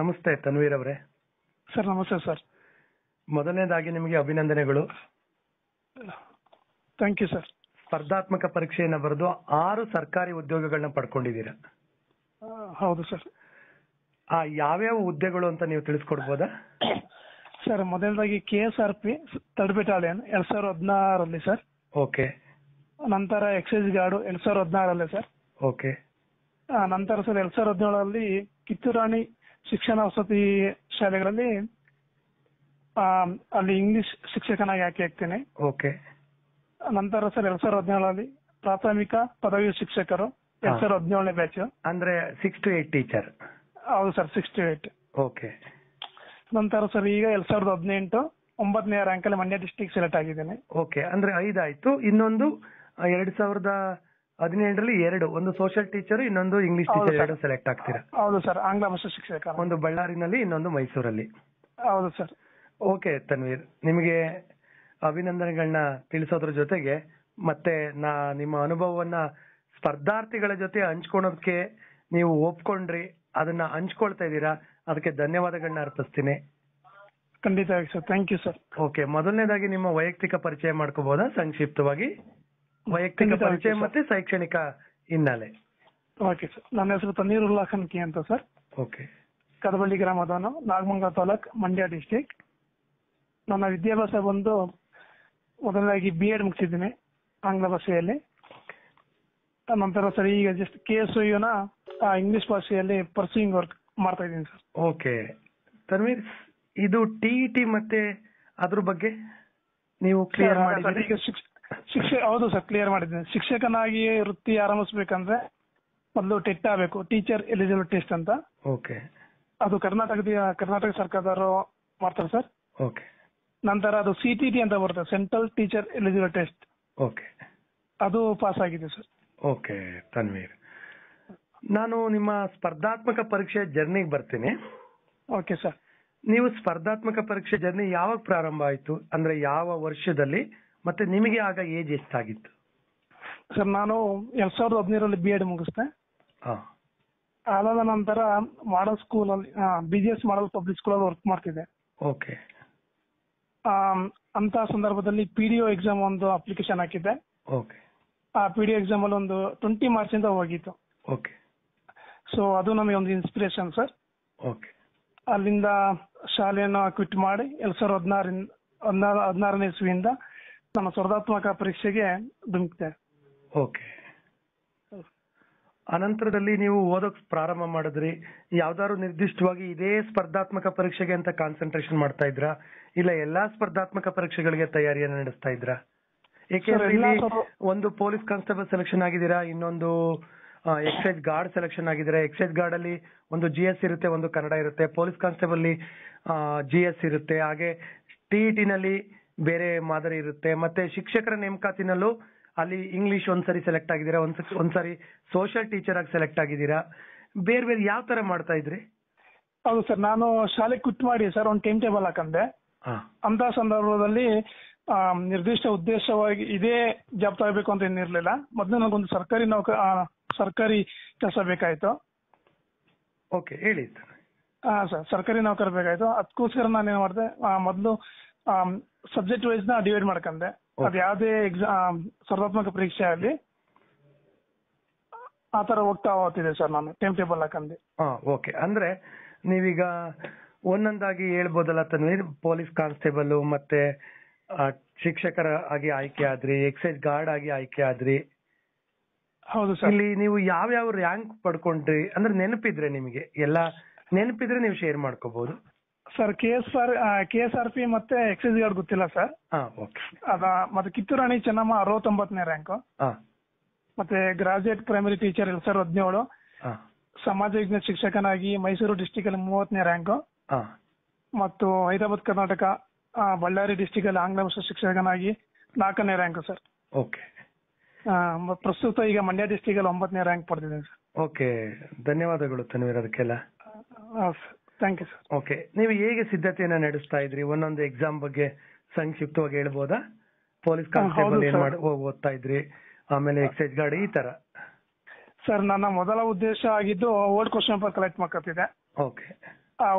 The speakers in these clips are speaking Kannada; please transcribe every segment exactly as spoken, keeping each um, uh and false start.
ನಮಸ್ತೆ ತನ್ವೀರ್ ಅವರೇ. ಸರ್ ನಮಸ್ತೆ ಸರ್. ಮೊದಲನೇದಾಗಿ ನಿಮಗೆ ಅಭಿನಂದನೆಗಳು. Thank you sir. ಸ್ಪರ್ಧಾತ್ಮಕ ಪರೀಕ್ಷೆಯನ್ನು ಬರೆದು ಆರು ಸರ್ಕಾರಿ ಉದ್ಯೋಗಗಳನ್ನ ಪಡ್ಕೊಂಡಿದ್ದೀರಾ? ಹೌದು ಸರ್. ಆ ಯಾವ್ಯಾವ ಹುದ್ದೆಗಳು ಅಂತ ನೀವು ತಿಳಿಸ್ಕೊಡ್ಬೋದಾ ಸರ್? ಮೊದಲನೇದಾಗಿ K S R P third battalion ಎರಡ್ ಸಾವಿರದ ಹದಿನಾರರಲ್ಲಿ ಸರ್. ಓಕೆ. ನಂತರ ಎಕ್ಸೈಸ್ ಗಾರ್ಡ್ ಎರಡ್ ಸಾವಿರದ ಹದಿನಾರಲ್ಲೇ ಸರ್. ಓಕೆ. ನಂತರ ಸರ್ ಎರಡ್ ಸಾವಿರದ ಹದಿನೇಳರಲ್ಲಿ ಕಿತ್ತೂರಾಣಿ ಶಿಕ್ಷಣ ವಸತಿ ಶಾಲೆಗಳಲ್ಲಿ ಅಲ್ಲಿ ಇಂಗ್ಲಿಷ್ ಶಿಕ್ಷಕನಾಗಿ ಆಯ್ಕೆ ಆಗ್ತೇನೆ. ಓಕೆ. ನಂತರ ಸರ್ ಎರಡ್ ಸಾವಿರದ ಹದಿನೇಳರಲ್ಲಿ ಪ್ರಾಥಮಿಕ ಪದವಿ ಶಿಕ್ಷಕರು ಎರಡ್ ಸಾವಿರದ ಹದಿನೇಳನೇ ಬ್ಯಾಚ್ ಅಂದ್ರೆ ಸಿಕ್ಸ್ ಟು ಏಟ್ ಟೀಚರ್. ಹೌದು sir, six to eight. Okay. ನಂತರ ಸರ್ ಈಗ ಎರಡ್ ಸಾವಿರದ ಹದಿನೆಂಟು ಒಂಬತ್ತನೇ ರ್ಯಾಂಕ್ ಅಲ್ಲಿ ಮಂಡ್ಯ ಡಿಸ್ಟ್ರಿಕ್ಟ್ ಸೆಲೆಕ್ಟ್ ಆಗಿದ್ದೇನೆ. ಓಕೆ, ಅಂದ್ರೆ ಐದಾಯ್ತು. ಇನ್ನೊಂದು ಎರಡ್ ಸಾವಿರದ ಹದಿನೆಂಟರಲ್ಲಿ ಎರಡು, ಒಂದು ಸೋಷಿಯಲ್ ಟೀಚರ್, ಇನ್ನೊಂದು ಇಂಗ್ಲಿಷ್ ಟೀಚರ್, ಎರಡು ಸೆಲೆಕ್ಟ್ ಆಗ್ತೀರಾ? ಹೌದು ಸರ್, ಆಂಗ್ಲ ಭಾಷಾ ಶಿಕ್ಷಕ. ಒಂದು ಬಳ್ಳಾರಿನಲ್ಲಿ, ಇನ್ನೊಂದು ಮೈಸೂರಲ್ಲಿ. ಹೌದು ಸರ್. ಓಕೆ ತನ್ವೀರ್, ನಿಮಗೆ ಅಭಿನಂದನೆಗಳನ್ನ ತಿಳಿಸೋದ್ರ ಜೊತೆಗೆ ಮತ್ತೆ ನಾ ನಿಮ್ಮ ಅನುಭವವನ್ನ ಸ್ಪರ್ಧಾರ್ಥಿಗಳ ಜೊತೆ ಹಂಚ್ಕೊಳೋದಕ್ಕೆ ನೀವು ಒಪ್ಕೊಂಡ್ರಿ, ಅದನ್ನ ಹಂಚ್ಕೊಳ್ತಾ ಇದ್ದೀರಾ, ಅದಕ್ಕೆ ಧನ್ಯವಾದಗಳನ್ನ ಅರ್ಪಿಸ್ತೀನಿ. ಖಂಡಿತ sir, thank you sir. Okay, ಮೊದಲನೇದಾಗಿ ನಿಮ್ಮ ವೈಯಕ್ತಿಕ ಪರಿಚಯ ಮಾಡ್ಕೋಬಹುದಾ ಸಂಕ್ಷಿಪ್ತವಾಗಿ? ವೈಯಕ್ತಿಕ ಪರಿಚಯ ಮತ್ತೆ ಶೈಕ್ಷಣಿಕ ಹಿನ್ನೆಲೆ. ಓಕೆ ಸರ್, ನನ್ನ ಹೆಸರು ತನ್ವೀರ್ ಉಲ್ಲಾ ಖಾನ್ಕಿ ಅಂತ ಸರ್. ಓಕೆ. ಕದಬಳ್ಳಿ ಗ್ರಾಮದವನು, ನಾಗಮಂಗಲ ತಾಲೂಕ್, ಮಂಡ್ಯ ಡಿಸ್ಟಿಕ್. ನನ್ನ ವಿದ್ಯಾಭ್ಯಾಸ ಬಂದು ಮೊದಲನೇದಾಗಿ ಬಿ ಎಡ್ ಮುಗಿಸಿದ್ದೀನಿ ಆಂಗ್ಲ ಭಾಷೆಯಲ್ಲಿ. ನಂತರ ಸರ್ ಈಗ ಜಸ್ಟ್ ಕೆ ಎಸ್ ಯು ನ ಇಂಗ್ಲಿಷ್ ಭಾಷೆಯಲ್ಲಿ ಪರ್ಸೂಯಿಂಗ್ ವರ್ಕ್ ಮಾಡ್ತಾ ಇದ್ದೀನಿ ಸರ್. ಓಕೆ ತನ್ವೀರ್, ಇದು ಟಿಇಟಿ ಮತ್ತೆ ಅದ್ರ ಬಗ್ಗೆ ನೀವು ಕ್ಲಿಯರ್ ಮಾಡಿದ್ರಿ? ಶಿಕ್ಷೆ ಹೌದು ಸರ್, ಕ್ಲಿಯರ್ ಮಾಡಿದ್ದೇನೆ. ಶಿಕ್ಷಕನಾಗಿ ವೃತ್ತಿ ಆರಂಭಿಸಬೇಕಂದ್ರೆ ಮೊದಲು ಟೆಟ್ ಆಗಬೇಕು, ಟೀಚರ್ ಎಲಿಜಿಬಲ್ ಟೆಸ್ಟ್ ಅಂತ. ಓಕೆ. ಅದು ಕರ್ನಾಟಕದ ಕರ್ನಾಟಕ ಸರ್ಕಾರದವರು ಮಾಡ್ತಾರೆ ಸರ್. ಓಕೆ. ನಂತರ ಅದು ಸಿ ಟಿ ಟಿ ಅಂತ ಬರುತ್ತೆ, central teacher eligible test. Okay. ಅದು ಪಾಸ್ ಆಗಿದೆ ಸರ್. ಓಕೆ ತನ್ವೀರ್, ನಾನು ನಿಮ್ಮ ಸ್ಪರ್ಧಾತ್ಮಕ ಪರೀಕ್ಷೆ ಜರ್ನಿಗೆ ಬರ್ತೀನಿ. Okay sir. ನೀವು ಸ್ಪರ್ಧಾತ್ಮಕ ಪರೀಕ್ಷೆ ಜರ್ನಿ ಯಾವಾಗ ಪ್ರಾರಂಭ ಆಯ್ತು, ಅಂದ್ರೆ ಯಾವ ವರ್ಷದಲ್ಲಿ, ಮತ್ತೆ ನಿಮಗೆ ಆಗ ಏಜ್ ಎಷ್ಟಾಗಿತ್ತು ಸರ್? ನಾನು ಎರಡ್ ಸಾವಿರದ ಹದಿನೇಳರಲ್ಲಿ ಬಿ ಎಡ್ ಮುಗಿಸ್ದೆ. ಅದಾದ ನಂತರ ಮಾಡಲ್ ಸ್ಕೂಲ್ ಅಲ್ಲಿ B G S model public school ಅಲ್ಲಿ ವರ್ಕ್ ಮಾಡ್ತಿದ್ದೆ. ಓಕೆ. ಅಂತ ಸಂದರ್ಭದಲ್ಲಿ ಪಿ ಡಿ ಒ ಎಕ್ಸಾಮ್ ಒಂದು ಅಪ್ಲಿಕೇಶನ್ ಹಾಕಿದ್ದೆ. ಓಕೆ. ಆ ಪಿ ಡಿ ಒ ಎಕ್ಸಾಮ್ ಅಲ್ಲಿ ಒಂದು ಟ್ವೆಂಟಿ ಮಾರ್ಚ್ ಇಂದ ಹೋಗಿತ್ತು. ಓಕೆ. ಸೊ ಅದು ನಮಗೆ ಒಂದು ಇನ್ಸ್ಪಿರೇಷನ್ ಸರ್. ಓಕೆ. ಅಲ್ಲಿಂದ ಶಾಲೆಯನ್ನು ಕ್ವಿಟ್ ಮಾಡಿ ಎರಡ್ ಸಾವಿರದ ಹದಿನಾರಿಂದ ಹದಿನಾರ ಹದಿನಾರನೇ ಇಸ್ವಿಯಿಂದ ನಮ್ಮ ಸ್ಪರ್ಧಾತ್ಮಕ ಪರೀಕ್ಷೆಗೆ ಧುಮುಕ್ತೆ. ಓಕೆ. ಅನಂತರದಲ್ಲಿ ನೀವು ಓದೋಕ್ ಪ್ರಾರಂಭ ಮಾಡಿದ್ರಿ. ಯಾವ್ದಾದ್ರು ನಿರ್ದಿಷ್ಟವಾಗಿ ಇದೇ ಸ್ಪರ್ಧಾತ್ಮಕ ಪರೀಕ್ಷೆಗೆ ಅಂತ ಕಾನ್ಸಂಟ್ರೇಷನ್ ಮಾಡ್ತಾ ಇದ್ರಾ, ಇಲ್ಲ ಎಲ್ಲಾ ಸ್ಪರ್ಧಾತ್ಮಕ ಪರೀಕ್ಷೆಗಳಿಗೆ ತಯಾರಿಯನ್ನು ನಡೆಸ್ತಾ ಇದ್ರಾ? ಏಕೆಂದ್ರೆ ಇಲ್ಲಿ ಒಂದು ಪೊಲೀಸ್ ಕಾನ್ಸ್ಟೇಬಲ್ ಸೆಲೆಕ್ಷನ್ ಆಗಿದ್ದೀರಾ, ಇನ್ನೊಂದು ಎಕ್ಸೈಸ್ ಗಾರ್ಡ್ ಸೆಲೆಕ್ಷನ್ ಆಗಿದ್ದೀರಾ. ಎಕ್ಸೈಸ್ ಗಾರ್ಡ್ ಅಲ್ಲಿ ಒಂದು ಜಿ ಎಸ್ ಇರುತ್ತೆ, ಒಂದು ಕನ್ನಡ ಇರುತ್ತೆ. ಪೊಲೀಸ್ ಕಾನ್ಸ್ಟೇಬಲ್ ಜಿ ಎಸ್ ಇರುತ್ತೆ. ಹಾಗೆ ಟಿಇಟಿ ನಲ್ಲಿ ಬೇರೆ ಮಾದರಿ ಇರುತ್ತೆ. ಮತ್ತೆ ಶಿಕ್ಷಕರ ನೇಮಕಾತಿನಲ್ಲೂ ಅಲ್ಲಿ ಇಂಗ್ಲಿಷ್ ಒಂದ್ಸರಿ ಸೆಲೆಕ್ಟ್ ಆಗಿದ್ದೀರಾ, ಒಂದ್ ಒಂದ್ಸರಿ ಸೋಷಿಯಲ್ ಟೀಚರ್ ಆಗಿ ಸೆಲೆಕ್ಟ್ ಆಗಿದ್ದೀರಾ. ಬೇರೆ ಬೇರೆ ಯಾವ ತರ ಮಾಡ್ತಾ ಇದ್ರಿ? ಹೌದು ಸರ್, ನಾನು ಶಾಲೆ ಕ್ವಿಟ್ ಮಾಡಿ ಸರ್ ಒಂದು ಟೈಮ್ ಟೇಬಲ್ ಹಾಕಂದೆ. ಅಂತ ಸಂದರ್ಭದಲ್ಲಿ ನಿರ್ದಿಷ್ಟ ಉದ್ದೇಶವಾಗಿ ಇದೇ ಜಾಬ್ ತಗೋಬೇಕು ಅಂತ ಏನಿರ್ಲಿಲ್ಲ. ಮೊದಲು ನನಗೊಂದು ಸರ್ಕಾರಿ ನೌಕ ಸರ್ಕಾರಿ ಕೆಲಸ ಬೇಕಾಯ್ತು. ಓಕೆ, ಹೇಳಿ ಹಾ ಸರ್, ಸರ್ಕಾರಿ ನೌಕರ ಬೇಕಾಯ್ತು. ಅದಕ್ಕೋಸ್ಕರ ನಾನು ಏನ್ ಮಾಡಿದೆ, ಮೊದಲು ಸಬ್ಜೆಕ್ಟ್ ವೈಸ್ ನ ಡಿವೈಡ್ ಮಾಡ್ಕೊಂಡೆ. ಅದ್ ಯಾವ್ದೇ ಎಕ್ಸಾಮ್ ಸ್ಪರ್ಧಾತ್ಮಕ ಪರೀಕ್ಷೆ ಆಗಲಿ ಆ ತರ ಹೋಗ್ತಾ ಹೋಗ್ತಿದೆ ಸರ್ ನಾನು ಟೈಮ್ ಟೇಬಲ್ ಹಾಕಂದೆ. ಓಕೆ, ಅಂದ್ರೆ ನೀವೀಗ ಒಂದೊಂದಾಗಿ ಹೇಳ್ಬೋದಲ್ಲ ತನ್ವೀರ್? ಪೊಲೀಸ್ ಕಾನ್ಸ್ಟೇಬಲ್ ಮತ್ತೆ ಶಿಕ್ಷಕರ ಆಗಿ ಆಯ್ಕೆ ಆದ್ರಿ, ಎಕ್ಸೈಸ್ ಗಾರ್ಡ್ ಆಗಿ ಆಯ್ಕೆ ಆದ್ರಿ. ಹೌದು ಸರ್. ಇಲ್ಲಿ ನೀವು ಯಾವ್ಯಾವ ರ್ಯಾಂಕ್ ಪಡ್ಕೊಂಡ್ರಿ ಅಂದ್ರೆ ನೆನಪಿದ್ರೆ, ನಿಮಗೆ ಎಲ್ಲಾ ನೆನಪಿದ್ರೆ ನೀವು ಶೇರ್ ಮಾಡ್ಕೋಬಹುದು sir. K S R K S R P ಮತ್ತೆ ಎಕ್ಸೈಸ್ ಗಾರ್ಡ್ ಗೊತ್ತಿಲ್ಲ ಸರ್. ಅದ ಮತ್ತೆ ಕಿತ್ತೂರಾಣಿ ಚೆನ್ನಮ್ಮ ಅರವತ್ತೊಂಬತ್ತನೇ ರ್ಯಾಂಕು, ಮತ್ತೆ ಗ್ರಾಜುಯೇಟ್ ಪ್ರೈಮರಿ ಟೀಚರ್ ಎರಡ್ ಸಾವಿರದ ಹದಿನೇಳು, ಸಮಾಜ ವಿಜ್ಞಾನ ಶಿಕ್ಷಕನಾಗಿ ಮೈಸೂರು ಡಿಸ್ಟಿಕ್ ಅಲ್ಲಿ ಮೂವತ್ತನೇ ರ್ಯಾಂಕು, ಮತ್ತು ಹೈದರಾಬಾದ್ ಕರ್ನಾಟಕ ಬಳ್ಳಾರಿ ಡಿಸ್ಟಿಕ್ ಅಲ್ಲಿ ಆಂಗ್ಲ ಭಾಷಾ ಶಿಕ್ಷಕನಾಗಿ ನಾಲ್ಕನೇ ರ್ಯಾಂಕು ಸರ್. ಓಕೆ. ಪ್ರಸ್ತುತ ಈಗ ಮಂಡ್ಯ ಡಿಸ್ಟಿಕ್ ಅಲ್ಲಿ ಒಂಬತ್ತನೇ ರ್ಯಾಂಕ್ ಪಡೆದಿದ್ದೇನೆ ಸರ್. ಓಕೆ, ಧನ್ಯವಾದಗಳು ತನ್ವೀರ್ ಅದಕ್ಕೆಲ್ಲ. Thank you sir. ಓಕೆ, ನೀವು ಹೇಗೆ ಸಿದ್ಧತೆಯನ್ನ ನಡೆಸ್ತಾ ಇದ್ರಿ? ಒಂದೊಂದು ಎಕ್ಸಾಮ್ ಬಗ್ಗೆ ಸಂಕ್ಷಿಪ್ತವಾಗಿ ಹೇಳ್ಬೋದಾ? ಪೊಲೀಸ್ ಕಾನ್ಸ್ಟೇಬಲ್ ಏನ್ ಮಾಡಿ ಓದ್ತಾ ಇದ್ರಿ, ಆಮೇಲೆ ಎಕ್ಸೈಸ್ ಗಾರ್ಡ್, ಈ ತರ? ಸರ್, ನನ್ನ ಮೊದಲ ಉದ್ದೇಶ ಆಗಿದ್ದು ಓಲ್ಡ್ ಕ್ವಶನ್ ಪೇಪರ್ ಕಲೆಕ್ಟ್ ಮಾಡ್ಕೊತಿದ್ದೆ. ಓಕೆ.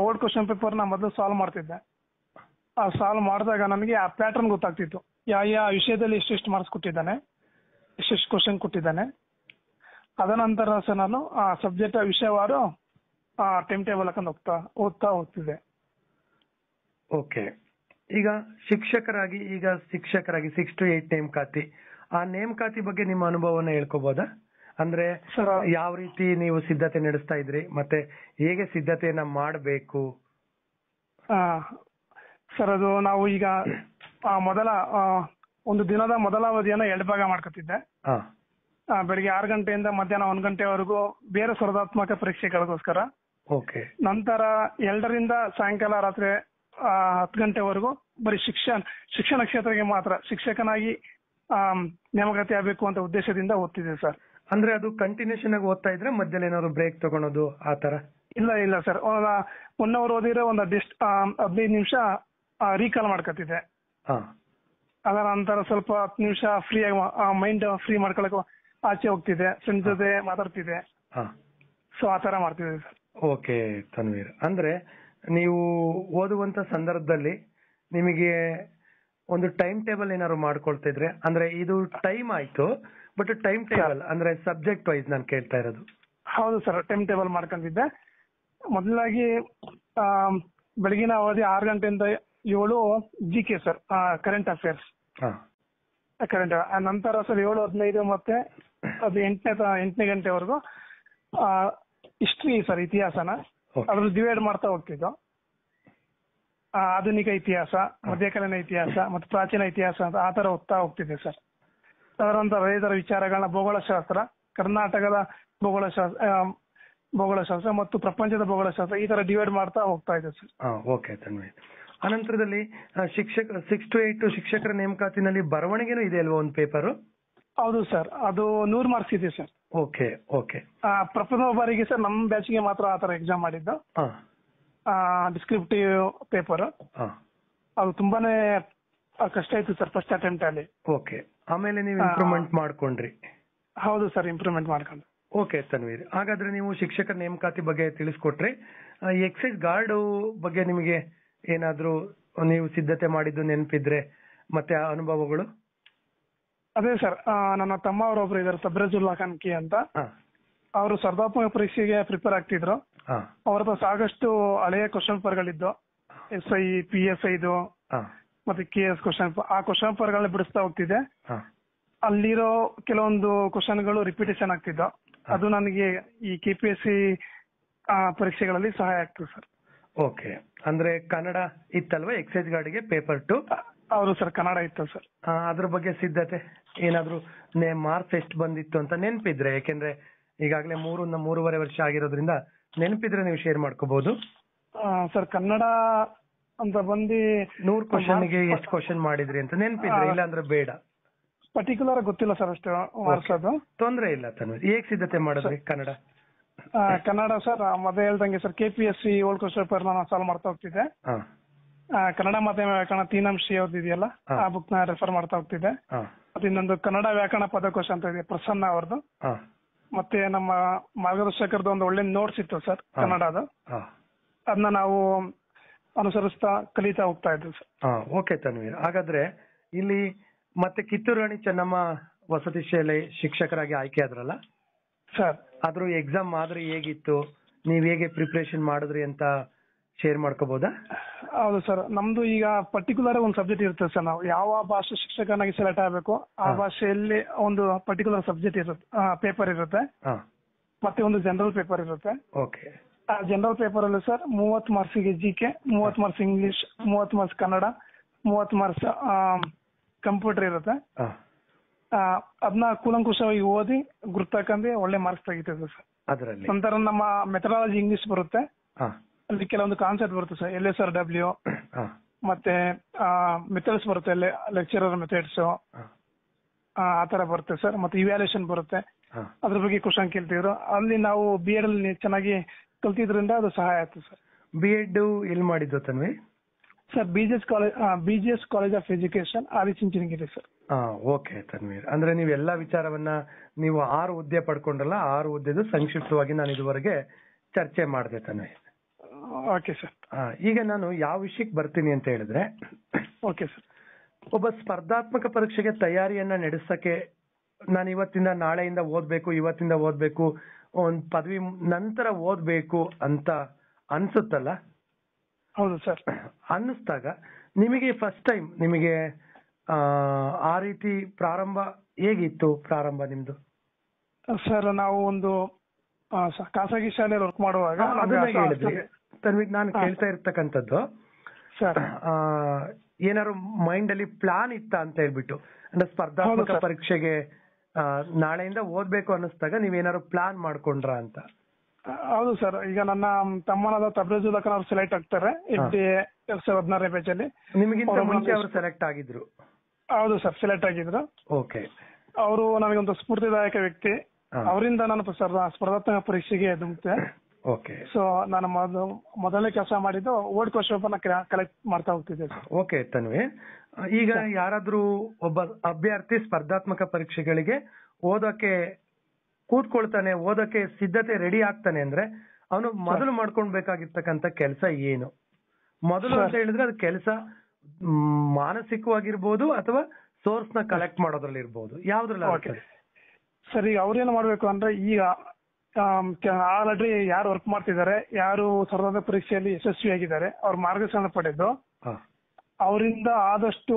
ಓಲ್ಡ್ ಕ್ವಶನ್ ಪೇಪರ್ನ ಮೊದಲು ಸಾಲ್ವ್ ಮಾಡ್ತಿದ್ದೆ. ಆ ಸಾಲ್ವ್ ಮಾಡಿದಾಗ ನನಗೆ ಆ ಪ್ಯಾಟರ್ನ್ ಗೊತ್ತಾಗ್ತಿತ್ತು, ಯಾವ ಯಾವ ವಿಷಯದಲ್ಲಿ ಎಷ್ಟೆಷ್ಟು ಮಾರ್ಕ್ಸ್ ಕೊಟ್ಟಿದ್ದಾನೆ, ಎಷ್ಟೆಷ್ಟು ಕ್ವಶನ್ ಕೊಟ್ಟಿದ್ದಾನೆ. ಅದ ನಂತರ ಸಹ ನಾನು ಆ ಸಬ್ಜೆಕ್ಟ್ ವಿಷಯವಾರು ಟೈಮ್ ಟೇಬಲ್ ಹಾಕೊಂಡು ಹೋಗ್ತಾ ಓದ್ತಾ ಹೋಗ್ತಿದ್ದೆ. ಓಕೆ, ಈಗ ಶಿಕ್ಷಕರಾಗಿ ಈಗ ಶಿಕ್ಷಕರಾಗಿ ಸಿಕ್ಸ್ ಟು ಏಟ್ ನೇಮಕಾತಿ, ಆ ನೇಮಕಾತಿ ಬಗ್ಗೆ ನಿಮ್ಮ ಅನುಭವವನ್ನು ಹೇಳ್ಕೋಬೋದಾ? ಅಂದ್ರೆ ಯಾವ ರೀತಿ ನೀವು ಸಿದ್ಧತೆ ನಡೆಸ್ತಾ ಇದ್ರಿ ಮತ್ತೆ ಹೇಗೆ ಸಿದ್ಧತೆಯನ್ನ ಮಾಡಬೇಕು? ಸರ್, ಅದು ನಾವು ಈಗ ಮೊದಲ ಒಂದು ದಿನದ ಮೊದಲ ಅವಧಿಯನ್ನ ಎರಡು ಭಾಗ ಮಾಡ್ಕೊತಿದ್ದೆ. ಬೆಳಿಗ್ಗೆ ಆರು ಗಂಟೆಯಿಂದ ಮಧ್ಯಾಹ್ನ ಒಂದ್ ಗಂಟೆವರೆಗೂ ಬೇರೆ ಸ್ಪರ್ಧಾತ್ಮಕ ಪರೀಕ್ಷೆಗಳಿಗೋಸ್ಕರ. ನಂತರ ಎರಡರಿಂದ ಸಾಯಂಕಾಲ ರಾತ್ರಿ ಹತ್ತು ಗಂಟೆವರೆಗೂ ಬರೀ ಶಿಕ್ಷಣ ಶಿಕ್ಷಣ ಕ್ಷೇತ್ರಕ್ಕೆ ಮಾತ್ರ ಶಿಕ್ಷಕನಾಗಿ ನೇಮಕಾತಿ ಆಗಬೇಕು ಅಂತ ಉದ್ದೇಶದಿಂದ ಓದ್ತಿದ್ದೆ ಸರ್. ಅಂದ್ರೆ ಅದು ಕಂಟಿನ್ಯೂಷನ್ ಆಗಿ ಓದ್ತಾ ಇದ್ರೆ ಮಧ್ಯದಲ್ಲಿ ಏನಾದ್ರು ಬ್ರೇಕ್ ತಗೊಳೋದು ಆ ತರ? ಇಲ್ಲ ಇಲ್ಲ ಸರ್, ಒನ್ ಅವರ್ ಓದಿದ್ರೆ ಒಂದು ಹದಿನೈದು ನಿಮಿಷ ರೀಕಾಲ್ ಮಾಡ್ಕೊತಿದ್ದೆ. ಅದರ ನಂತರ ಸ್ವಲ್ಪ ಹತ್ತು ನಿಮಿಷ ಫ್ರೀ ಆಗಿ ಮೈಂಡ್ ಫ್ರೀ ಮಾಡ್ಕೊಳಕ್ ಆಚೆ ಹೋಗ್ತಿದೆ, ಫ್ರೆಂಡ್ಸ್ ಜೊತೆ ಮಾತಾಡ್ತಿದೆ. ಸೊ ಆ ತರ ಮಾಡ್ತಿದ್ದೆ ಸರ್. ಓಕೆ ತನ್ವೀರ್, ಅಂದ್ರೆ ನೀವು ಓದುವಂತ ಸಂದರ್ಭದಲ್ಲಿ ನಿಮಗೆ ಒಂದು ಟೈಮ್ ಟೇಬಲ್ ಏನಾದ್ರು ಮಾಡ್ಕೊಳ್ತಾ ಇದ್ರೆ, ಅಂದ್ರೆ ಇದು ಟೈಮ್ ಆಯ್ತು ಬಟ್ ಟೈಮ್ ಟೇಬಲ್ ಅಂದ್ರೆ ಸಬ್ಜೆಕ್ಟ್ ವೈಸ್ ನಾನು ಕೇಳ್ತಾ ಇರೋದು. ಹೌದು ಸರ್, ಟೈಮ್ ಟೇಬಲ್ ಮಾಡ್ಕೊಂಡಿದ್ದೆ. ಮೊದಲಾಗಿ ಬೆಳಗಿನ ಅವಧಿ ಆರು ಗಂಟೆಯಿಂದ ಏಳು G K sir, current affairs current. ನಂತರ ಸರ್ ಏಳು ಹದಿನೈದು ಮತ್ತೆ ಅದು ಎಂಟನೇ ಎಂಟನೇ ಗಂಟೆವರೆಗೂ ಹಿಸ್ಟ್ರಿ ಸರ್, ಇತಿಹಾಸನ ಅದ್ರಲ್ಲಿ ಡಿವೈಡ್ ಮಾಡ್ತಾ ಹೋಗ್ತಿದ್ದು. ಆಧುನಿಕ ಇತಿಹಾಸ, ಮಧ್ಯಕಾಲೀನ ಇತಿಹಾಸ ಮತ್ತು ಪ್ರಾಚೀನ ಇತಿಹಾಸ ಅಂತ ಆ ತರ ಓದ್ತಾ ಹೋಗ್ತಿದ್ದೆ ಸರ್. ಅದರಂತ ರೈತರ ವಿಚಾರಗಳನ್ನ, ಭೂಗೋಳಶಾಸ್ತ್ರ, ಕರ್ನಾಟಕದ ಭೂಗೋಳಶಾಸ್ತ್ರ ಭೂಗೋಳಶಾಸ್ತ್ರ ಮತ್ತು ಪ್ರಪಂಚದ ಭೂಗೋಳಶಾಸ್ತ್ರ ಈ ತರ ಡಿವೈಡ್ ಮಾಡ್ತಾ ಹೋಗ್ತಾ ಇದೆ ಸರ್. ಓಕೆ ತನ್ವೀರ್, ಅನಂತರದಲ್ಲಿ ಶಿಕ್ಷಕ ಸಿಕ್ಸ್ ಟು ಏಟ್ ಶಿಕ್ಷಕರ ನೇಮಕಾತಿನಲ್ಲಿ ಬರವಣಿಗೆನೂ ಇದೆ ಅಲ್ವಾ ಒಂದು ಪೇಪರ್? ಹೌದು ಸರ್, ಅದು ನೂರು ಮಾರ್ಕ್ಸ್ ಇದೆ ಸರ್. Okay okay. ಪ್ರಪ್ರಥಮ ಬಾರಿಗೆ ಸರ್ ನಮ್ಮ ಬ್ಯಾಚ್ಗೆ ಮಾತ್ರ ಆ ತರ ಎಕ್ಸಾಮ್ ಮಾಡಿದ್ದು, ಡಿಸ್ಕ್ರಿಪ್ಟಿವ್ ಪೇಪರ್. ಅದು ತುಂಬಾನೇ ಕಷ್ಟ ಆಯ್ತು ಸರ್ ಫಸ್ಟ್ ಅಟೆಂಪ್ಟ್ ಅಲ್ಲಿ. ಓಕೆ, ಆಮೇಲೆ ನೀವು ಇಂಪ್ರೂವ್ಮೆಂಟ್ ಮಾಡ್ಕೊಂಡ್ರಿ? ಹೌದು ಸರ್, ಇಂಪ್ರೂವ್ಮೆಂಟ್ ಮಾಡ್ಕೊಂಡ್ರಿ. ಓಕೆ ತನ್ವೀರ್, ಹಾಗಾದ್ರೆ ನೀವು ಶಿಕ್ಷಕರ ನೇಮಕಾತಿ ಬಗ್ಗೆ ತಿಳಿಸ್ಕೊಟ್ರಿ. ಎಕ್ಸೈಸ್ ಗಾರ್ಡ್ ಬಗ್ಗೆ ನಿಮಗೆ ಏನಾದ್ರು ನೀವು ಸಿದ್ಧತೆ ಮಾಡಿದ್ದು ನೆನಪಿದ್ರೆ ಮತ್ತೆ ಆ ಅನುಭವಗಳು? ಅದೇ ಸರ್, ನನ್ನ ತಮ್ಮ ಅವರೊಬ್ರು ಇದಾರೆ ಸಬ್ರಜುಲ್ಲಾ ಖಾನ್ಕಿ ಅಂತ, ಅವರು ಸ್ಪರ್ಧಾತ್ಮಕ ಪರೀಕ್ಷೆಗೆ ಪ್ರಿಪೇರ್ ಆಗ್ತಿದ್ರು. ಅವ್ರದ್ದು ಸಾಕಷ್ಟು ಹಳೆಯ ಕ್ವಶನ್ ಪೇಪರ್ಗಳಿದ್ದು, ಎಸ್ ಐ ಪಿ ಎಸ್ ಐದು ಮತ್ತೆ ಕೆ ಎಸ್ ಕ್ವಶನ್, ಆ ಕ್ವಶನ್ ಪೇಪರ್ಗಳನ್ನ ಬಿಡಿಸ್ತಾ ಹೋಗ್ತಿದ್ದೆ. ಅಲ್ಲಿರೋ ಕೆಲವೊಂದು ಕ್ವಶನ್ಗಳು ರಿಪಿಟೇಷನ್ ಆಗ್ತಿದ್ದು, ಅದು ನನಗೆ ಈ ಕೆ ಪಿ ಎಸ್ ಸಿ ಪರೀಕ್ಷೆಗಳಲ್ಲಿ ಸಹಾಯ ಆಗ್ತದೆ ಸರ್. ಓಕೆ, ಅಂದ್ರೆ ಕನ್ನಡ ಇತ್ತಲ್ವಾ ಎಕ್ಸೈಸ್ ಗಾರ್ಡ್ಗೆ ಪೇಪರ್ ಟು? ಹೌದು ಸರ್, ಕನ್ನಡ ಇತ್ತು ಸರ್. ಅದ್ರ ಬಗ್ಗೆ ಸಿದ್ಧತೆ ಏನಾದ್ರು ಮಾರ್ಕ್ಸ್ ಎಷ್ಟು ಬಂದಿತ್ತು ಅಂತ ನೆನಪಿದ್ರೆ, ಯಾಕೆಂದ್ರೆ ಈಗಾಗಲೇ ಮೂರು ಮೂರುವರೆ ವರ್ಷ ಆಗಿರೋದ್ರಿಂದ ನೆನಪಿದ್ರೆ ನೀವು ಶೇರ್ ಮಾಡ್ಕೋಬಹುದು ಸರ್. ಕನ್ನಡ ಅಂತ ಬಂದು ನೂರು ಕ್ವಶನ್ಗೆ ಎಷ್ಟು ಕ್ವಶನ್ ಮಾಡಿದ್ರಿ ಅಂತ ನೆನಪಿದ್ರೆ, ಇಲ್ಲ ಅಂದ್ರೆ ಬೇಡ. ಪರ್ಟಿಕ್ಯುಲರ್ ಗೊತ್ತಿಲ್ಲ ಸರ್ ಅಷ್ಟು ಮಾರ್ಕ್ಸ್, ಅದು ತೊಂದ್ರೆ ಇಲ್ಲ. ತನ್ವೀರ್, ಹೇಗ್ ಸಿದ್ಧತೆ ಮಾಡಿದ್ರಿ ಕನ್ನಡ? ಕನ್ನಡ ಸರ್ ಮೊದಲೇ ಹೇಳ್ದಂಗೆ sir, KPSC old question paper ನಾನು ಸಾಲ್ವ್ ಮಾಡ್ತಾ ಹೋಗ್ತಿದ್ದೆ. ಕನ್ನಡ ಮಾಧ್ಯಮ ವ್ಯಾಕರಣ ತೀನಾಂಶ ಯಾವ್ದಿದೆಯಲ್ಲ ಆ ಬುಕ್ ನ ರೆಫರ್ ಮಾಡ್ತಾ ಹೋಗ್ತಿದ್ದೆ. ಮತ್ತೆ ಇನ್ನೊಂದು ಕನ್ನಡ ವ್ಯಾಕರಣ ಪದಕೋಶ ಅಂತ ಇದೆ, ಪ್ರಸನ್ನ ಅವರದು. ಮತ್ತೆ ನಮ್ಮ ಮಾರ್ಗದರ್ಶಕರದ್ದು ಒಂದು ಒಳ್ಳೆ ನೋಟ್ಸ್ ಇತ್ತು ಸರ್ ಕನ್ನಡದ, ಅದನ್ನ ನಾವು ಅನುಸರಿಸ್ತಾ ಕಲಿತಾ ಹೋಗ್ತಾ ಇದ್ವಿ ಸರ್. ಓಕೆ ತನ್ವೀರ್, ಹಾಗಾದ್ರೆ ಇಲ್ಲಿ ಮತ್ತೆ ಕಿತ್ತೂರು ರಾಣಿ ಚೆನ್ನಮ್ಮ ವಸತಿ ಶಾಲೆ ಶಿಕ್ಷಕರಾಗಿ ಆಯ್ಕೆ ಆದ್ರಲ್ಲ ಸರ್, ಆದ್ರೂ ಎಕ್ಸಾಮ್ ಮಾದರಿ ಹೇಗಿತ್ತು, ನೀವ್ ಹೇಗೆ ಪ್ರಿಪರೇಷನ್ ಮಾಡಿದ್ರಿ ಅಂತ ಶೇರ್ ಮಾಡ್ಕೋಬಹುದಾ? ಹೌದು ಸರ್, ನಮ್ದು ಈಗ ಪರ್ಟಿಕ್ಯುಲರ್ ಒಂದು ಸಬ್ಜೆಕ್ಟ್ ಇರುತ್ತೆ ಸರ್. ನಾವು ಯಾವ ಭಾಷೆ ಶಿಕ್ಷಕನಾಗಿ ಸೆಲೆಕ್ಟ್ ಆಗಬೇಕು ಆ ಭಾಷೆಯಲ್ಲಿ ಒಂದು ಪರ್ಟಿಕ್ಯುಲರ್ ಸಬ್ಜೆಕ್ಟ್ ಇರುತ್ತೆ, ಪೇಪರ್ ಇರುತ್ತೆ, ಮತ್ತೆ ಒಂದು ಜನರಲ್ ಪೇಪರ್ ಇರುತ್ತೆ. ಓಕೆ, ಆ ಜನರಲ್ ಪೇಪರ್ ಅಲ್ಲಿ ಸರ್ ಮೂವತ್ ಮಾರ್ಕ್ಸ್ಗೆ ಜಿ ಕೆ, ಮೂವತ್ ಮಾರ್ಕ್ಸ್ ಇಂಗ್ಲಿಷ್, ಮೂವತ್ ಮಾರ್ಕ್ಸ್ ಕನ್ನಡ, ಮೂವತ್ ಮಾರ್ಕ್ಸ್ ಕಂಪ್ಯೂಟರ್ ಇರುತ್ತೆ. ಅದನ್ನ ಕೂಲಂಕುಷವಾಗಿ ಓದಿ ಗುರ್ತಕಂದ್ರೆ ಒಳ್ಳೆ ಮಾರ್ಕ್ಸ್ ತೆಗಿತದೆ ಸರ್. ಅದರಲ್ಲಿ ನಂತರ ನಮ್ಮ ಮೆಥಡಾಲಜಿ ಇಂಗ್ಲಿಷ್ ಬರುತ್ತೆ, ಅಲ್ಲಿ ಕೆಲವೊಂದು ಕಾನ್ಸೆಪ್ಟ್ ಬರುತ್ತೆ sir, L S R W, ಮತ್ತೆ ಮೆಥಡ್ಸ್ ಬರುತ್ತೆ, ಲೆಕ್ಚರರ್ ಮೆಥಡ್ಸ್ ಆ ತರ ಬರುತ್ತೆ ಸರ್. ಮತ್ತೆ ಇವ್ಯಾಲ್ಯೂಯೇಷನ್ ಬರುತ್ತೆ, ಅದ್ರ ಬಗ್ಗೆ ಕ್ವಶನ್ ಕೇಳ್ತಿದ್ರು. ಅಲ್ಲಿ ನಾವು ಬಿ ಎಡ್ ಅಲ್ಲಿ ಚೆನ್ನಾಗಿ ಕಲ್ತಿದ್ರಿಂದ ಅದು ಸಹಾಯ ಆಯ್ತು ಸರ್. ಬಿ ಎಡ್ ಎಲ್ಲಿ ಮಾಡಿದ್ದು Tanvi sir? BGS college, BGS college of education, Adichunchanagiri sir. Okay Tanveer, ಅಂದ್ರೆ ನೀವು ಎಲ್ಲಾ ವಿಚಾರವನ್ನ ನೀವು ಆರು ಹುದ್ದೆ ಪಡ್ಕೊಂಡ್ರಲ್ಲ, ಆರು ಹುದ್ದೆದು ಸಂಕ್ಷಿಪ್ತವಾಗಿ ನಾನು ಇದುವರೆಗೆ ಚರ್ಚೆ ಮಾಡಿದೆ ತನ್ವೀರ್. Okay sir. ಈಗ ನಾನು ಯಾವ ವಿಷಯಕ್ಕೆ ಬರ್ತೀನಿ ಅಂತ ಹೇಳಿದ್ರೆ, ಓಕೆ ಸರ್, ಒಬ್ಬ ಸ್ಪರ್ಧಾತ್ಮಕ ಪರೀಕ್ಷೆಗೆ ತಯಾರಿಯನ್ನ ನಡೆಸಕ್ಕೆ ನಾನು ಇವತ್ತಿಂದ ನಾಳೆಯಿಂದ ಓದ್ಬೇಕು, ಇವತ್ತಿಂದ ಓದ್ಬೇಕು, ಒಂದ್ ಪದವಿ ನಂತರ ಓದ್ಬೇಕು ಅಂತ ಅನ್ಸುತ್ತಲ್ಲ? ಹೌದು ಸರ್. ಅನ್ನಿಸ್ದಾಗ ನಿಮಗೆ ಫಸ್ಟ್ ಟೈಮ್ ನಿಮಗೆ ಆ ರೀತಿ ಪ್ರಾರಂಭ ಹೇಗಿತ್ತು? ಪ್ರಾರಂಭ ನಿಮ್ದು ಸರ್, ನಾವು ಒಂದು ಖಾಸಗಿ ಶಾಲೆಯಲ್ಲಿ ವರ್ಕ್ ಮಾಡುವಾಗ ತನ್ವಿಗ್ ನಾನು ಕೇಳ್ತಾ ಇರ್ತಕ್ಕಂಥದ್ದು ಏನಾದ್ರು ಮೈಂಡ್ ಅಲ್ಲಿ ಪ್ಲಾನ್ ಇತ್ತ ಅಂತ ಹೇಳ್ಬಿಟ್ಟು, ಅಂದ್ರೆ ಸ್ಪರ್ಧಾತ್ಮಕ ಪರೀಕ್ಷೆಗೆ ನಾಳೆಯಿಂದ ಓದ್ಬೇಕು ಅನ್ನಿಸ್ದಾಗ ನೀವೇನಾದ್ರು ಪ್ಲಾನ್ ಮಾಡ್ಕೊಂಡ್ರ ಅಂತ? ಹೌದು ಸರ್. ಈಗ ನನ್ನ ತಮ್ಮನಾದ ತಬ್ರೇಜುಲ್ ಖಾನ್ ಅವ್ರು ಸೆಲೆಕ್ಟ್ ಆಗ್ತಾರೆ ಎರಡ್ ಸಾವಿರದ ಹದಿನಾರನೇ ಬ್ಯಾಚ್ ಅಲ್ಲಿ. ನಿಮಗಿಂತ ಮುಂಚೆ ಅವರು ಸೆಲೆಕ್ಟ್ ಆಗಿದ್ರು? ಹೌದು ಸರ್, ಸೆಲೆಕ್ಟ್ ಆಗಿದ್ರು. ಓಕೆ. ಅವರು ನನಗೊಂದು ಸ್ಫೂರ್ತಿದಾಯಕ ವ್ಯಕ್ತಿ, ಅವರಿಂದ ನಾನು ಸ್ಪರ್ಧಾತ್ಮಕ ಪರೀಕ್ಷೆಗೆ ಧುಮುಕ್ತೆ. ಓಕೆ. ಸೊ ನಾನು ಮೊದಲನೇ ಕೆಲಸ ಮಾಡಿದ್ದು ಓಲ್ಡ್ ಕ್ವಶನ್ ಕಲೆಕ್ಟ್ ಮಾಡ್ತಾ ಹೋಗ್ತಿದ್ದೆ. ಓಕೆ ತನ್ವಿ, ಈಗ ಯಾರಾದ್ರೂ ಒಬ್ಬ ಅಭ್ಯರ್ಥಿ ಸ್ಪರ್ಧಾತ್ಮಕ ಪರೀಕ್ಷೆಗಳಿಗೆ ಓದೋಕೆ ಕೂತ್ಕೊಳ್ತಾನೆ, ಓದೋಕೆ ಸಿದ್ಧತೆ ರೆಡಿ ಆಗ್ತಾನೆ ಅಂದ್ರೆ ಅವನು ಮೊದಲು ಮಾಡ್ಕೊಳ್ಬೇಕಾಗಿರ್ತಕ್ಕಂಥ ಕೆಲಸ ಏನು? ಮೊದಲು ಅಂತ ಹೇಳಿದ್ರೆ ಅದು ಕೆಲಸ ಮಾನಸಿಕವಾಗಿರ್ಬೋದು ಅಥವಾ ಸೋರ್ಸ್ ನ ಕಲೆಕ್ಟ್ ಮಾಡೋದ್ರಲ್ಲಿ ಇರ್ಬೋದು, ಯಾವ್ದ್ರಲ್ಲಿ ಸರ್? ಈಗ ಅವ್ರೇನ್ ಮಾಡ್ಬೇಕು ಅಂದ್ರೆ, ಈಗ ಆಲ್ರೆಡಿ ಯಾರು ವರ್ಕ್ ಮಾಡ್ತಿದ್ದಾರೆ, ಯಾರು ಸರ್ಕಾರದ ಪರೀಕ್ಷೆಯಲ್ಲಿ ಯಶಸ್ವಿಯಾಗಿದ್ದಾರೆ, ಅವ್ರ ಮಾರ್ಗದರ್ಶನ ಪಡೆದು ಅವರಿಂದ ಆದಷ್ಟು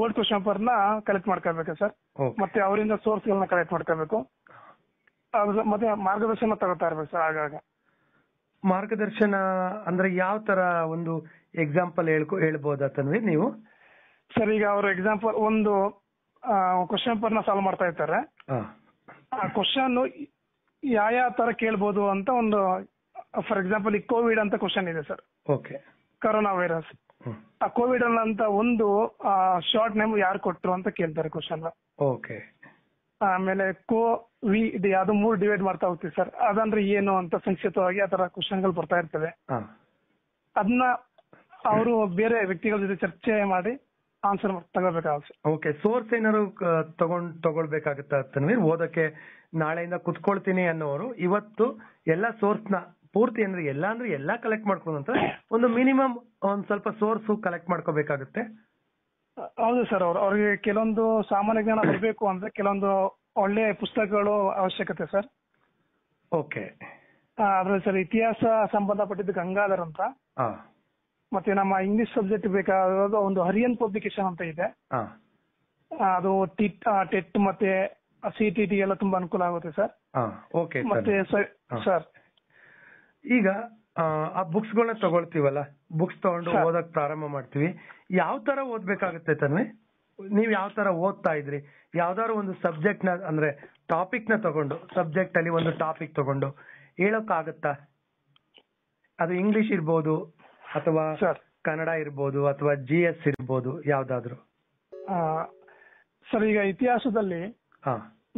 ಓಲ್ಡ್ ಕ್ವಶನ್ ಪೇಪರ್ ನ ಕಲೆಕ್ಟ್ ಮಾಡ್ಕೋಬೇಕು ಸರ್. ಮತ್ತೆ ಅವರಿಂದ ಸೋರ್ಸ್ ಗಳನ್ನ ಕಲೆಕ್ಟ್ ಮಾಡ್ಕೋಬೇಕು, ಮತ್ತೆ ಮಾರ್ಗದರ್ಶನ ತಗೋತಾ ಇರ್ಬೇಕು ಸರ್. ಆಗಾಗ ಮಾರ್ಗದರ್ಶನ ಅಂದ್ರೆ ಯಾವ ತರ ಒಂದು ಎಕ್ಸಾಂಪಲ್ ಹೇಳ್ಕೊ ಹೇಳ್ಬೋದಾ ತನ್ವಿ ನೀವು? ಸರ್, ಈಗ ಅವರು ಎಕ್ಸಾಂಪಲ್ ಒಂದು ಕ್ವಶನ್ ಪೇಪರ್ ನ ಸಾಲ್ವ್ ಮಾಡ್ತಾ ಇರ್ತಾರೆ, ಆ ಕ್ವಶನ್ ಯಾವ ತರ ಕೇಳ್ಬೋದು ಅಂತ ಒಂದು, ಫಾರ್ ಎಕ್ಸಾಂಪಲ್ ಈ ಕೋವಿಡ್ ಅಂತ ಕ್ವಶನ್ ಇದೆ ಸರ್, ಕರೋನಾ ವೈರಸ್. ಆ ಕೋವಿಡ್ ಅಂತ ಒಂದು ಶಾರ್ಟ್ ನೇಮ್ ಯಾರು ಕೊಟ್ಟರು ಅಂತ ಕೇಳ್ತಾರೆ ಕ್ವಶನ್. ಓಕೆ. ಆಮೇಲೆ ಕೋ ವಿ ಡಿ ಅದು ಮೂರು ಡಿವೈಡ್ ಮಾಡ್ತಾ ಹೋಗ್ತೀವಿ ಸರ್, ಅದಂದ್ರೆ ಏನು ಅಂತ ಸಂಕ್ಷಿಪ್ತವಾಗಿ ಆತರ ಕ್ವಶನ್ ಗಳು ಬರ್ತಾ ಇರ್ತವೆ. ಅದನ್ನ ಅವರು ಬೇರೆ ವ್ಯಕ್ತಿಗಳ ಜೊತೆ ಚರ್ಚೆ ಮಾಡಿ ಆನ್ಸರ್ ತಗೋಬೇಕಾಗುತ್ತೆ. ಓಕೆ. ಸೋರ್ಸ್ ಏನಾದ್ರು ತಗೊಂಡ್ ತಗೊಳ್ಬೇಕಾಗತ್ತಾ ತನ್ವೀರ್? ಓದಕ್ಕೆ ನಾಳೆಯಿಂದ ಕುತ್ಕೊಳ್ತೀನಿ ಅನ್ನೋರು ಇವತ್ತು ಎಲ್ಲಾ ಸೋರ್ಸ್ ನ ಪೂರ್ತಿ ಅಂದ್ರೆ ಎಲ್ಲಾ ಅಂದ್ರೆ ಎಲ್ಲಾ ಕಲೆಕ್ಟ್ ಮಾಡ್ಕೊಂಡಂತ ಒಂದು ಮಿನಿಮಮ್ ಒಂದ್ ಸ್ವಲ್ಪ ಸೋರ್ಸ್ ಕಲೆಕ್ಟ್ ಮಾಡ್ಕೋಬೇಕಾಗುತ್ತೆ. ಹೌದು ಸರ್. ಅವ್ರು ಅವ್ರಿಗೆ ಕೆಲವೊಂದು ಸಾಮಾನ್ಯ ಜ್ಞಾನ ಬರಬೇಕು ಅಂದ್ರೆ ಕೆಲವೊಂದು ಒಳ್ಳೆ ಪುಸ್ತಕಗಳು ಅವಶ್ಯಕತೆ ಸರ್. ಓಕೆ. ಅದ್ರಲ್ಲಿ ಸರ್ ಇತಿಹಾಸ ಸಂಬಂಧಪಟ್ಟಿದ್ದು ಗಂಗಾಧರ್ ಅಂತ, ಮತ್ತೆ ನಮ್ಮ ಇಂಗ್ಲಿಷ್ ಸಬ್ಜೆಕ್ಟ್ ಬೇಕಾದ ಒಂದು ಹರಿಯನ್ ಪಬ್ಲಿಕೇಶನ್ ಅಂತ ಇದೆ, ಅದು ಟೆಟ್ ಮತ್ತೆ ಸಿಟಿಟಿ ಎಲ್ಲ ತುಂಬಾ ಅನುಕೂಲ ಆಗುತ್ತೆ ಸರ್. ಓಕೆ. ಮತ್ತೆ ಸರ್ ಈಗ ಆ ಬುಕ್ಸ್ ಗಳನ್ನ ತಗೊಳ್ತೀವಲ್ಲ, ಬುಕ್ಸ್ ತಗೊಂಡು ಓದಕ್ ಪ್ರಾರಂಭ ಮಾಡ್ತೀವಿ, ಯಾವ ತರ ಓದ್ಬೇಕಾಗುತ್ತೆ ತನ್ವಿ? ನೀವ್ ಯಾವ ತರ ಓದ್ತಾ ಇದ್ರಿ? ಯಾವ್ದಾದ್ರು ಒಂದು ಸಬ್ಜೆಕ್ಟ್ ನ ಅಂದ್ರೆ ಟಾಪಿಕ್ ನ ತಗೊಂಡು, ಸಬ್ಜೆಕ್ಟ್ ಅಲ್ಲಿ ಒಂದು ಟಾಪಿಕ್ ತಗೊಂಡು ಹೇಳೋಕ್ಕಾಗತ್ತಾ? ಅದು ಇಂಗ್ಲಿಷ್ ಇರ್ಬೋದು ಅಥವಾ ಕನ್ನಡ ಇರ್ಬೋದು ಅಥವಾ ಜಿ ಎಸ್ ಇರ್ಬೋದು, ಯಾವ್ದಾದ್ರು? ಸರ್, ಈಗ ಇತಿಹಾಸದಲ್ಲಿ